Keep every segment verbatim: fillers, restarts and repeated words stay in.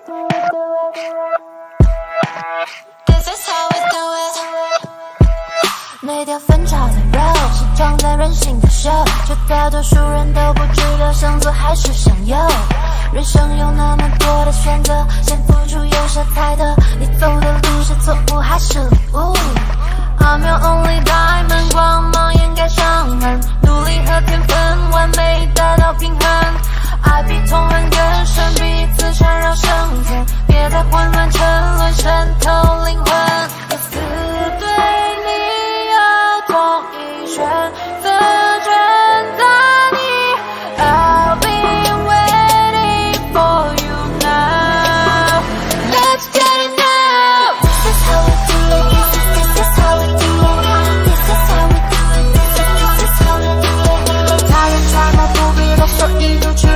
This is how we do it. 那条分叉的肉是长在人心的手，这条多数人都不知道向左还是向右。人生有那么多的选择，先付出有谁猜的？你走的路是错误还是礼物 ？I'm your only diamond， 光芒掩盖伤痕，努力和天分完美达到平衡。 爱比痛恨更深，彼此缠绕生存，别再混乱沉沦，渗透灵魂。我死对你耳光一拳，自尊在你。I'll be waiting for you now. Let's get it now. This is how we do it. This is how we do it. This is how we do it. This is how we do it. 他人传播不必多说，一如去。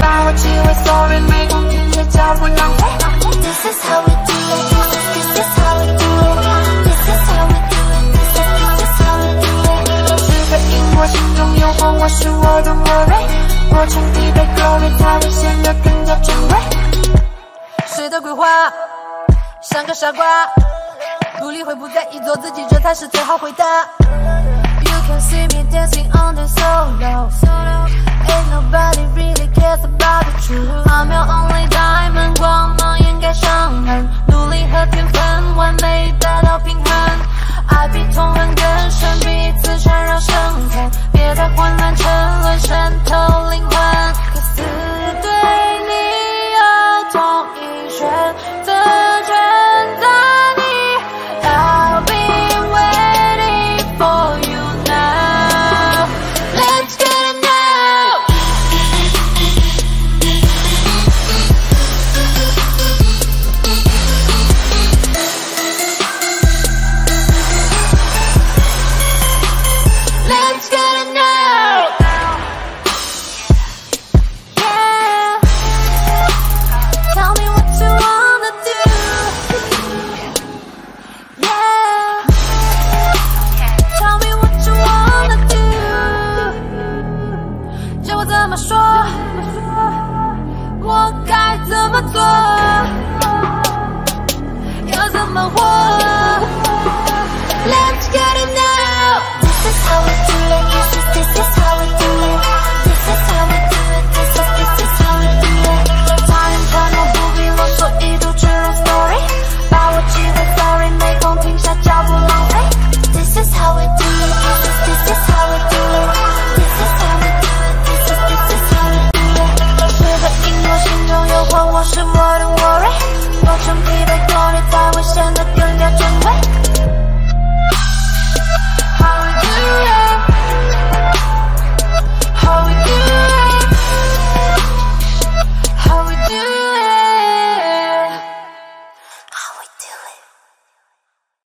把我气味 ，sorry， 没空停歇脚步，浪费。This is how we do it. This is how we do it. This is how we do it. This is how we do it. 只会因我心中有光，我是我的魔瑞。我称你为 glory， 它会显得更加珍贵。谁的鬼话，像个傻瓜，努力会不在意做自己，这才是最好回答。You can see me dancing on the solo。 Ain't nobody really cares about the truth. I'm your only diamond， 光芒掩盖伤痕，努力和天分完美达到平衡。爱比痛恨更深，彼此缠绕生存，别再混乱沉沦，渗透灵魂。可死对你耳痛一拳，自尊在你。I'll be waiting for you now. Let's get it. Don't be the glory.